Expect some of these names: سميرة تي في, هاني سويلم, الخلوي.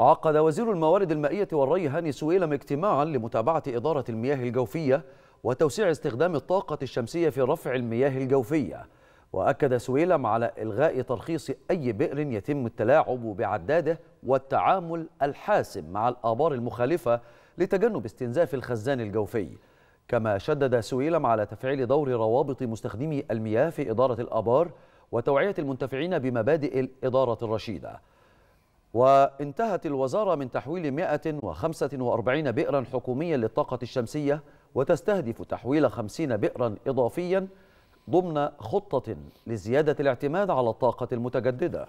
عقد وزير الموارد المائية والري هاني سويلم اجتماعا لمتابعة إدارة المياه الجوفية وتوسيع استخدام الطاقة الشمسية في رفع المياه الجوفية. وأكد سويلم على إلغاء ترخيص أي بئر يتم التلاعب بعداده والتعامل الحاسم مع الآبار المخالفة لتجنب استنزاف الخزان الجوفي. كما شدد سويلم على تفعيل دور روابط مستخدمي المياه في إدارة الآبار وتوعية المنتفعين بمبادئ الإدارة الرشيدة. وانتهت الوزارة من تحويل 145 بئرا حكوميا للطاقة الشمسية، وتستهدف تحويل 50 بئرا إضافيا ضمن خطة لزيادة الاعتماد على الطاقة المتجددة.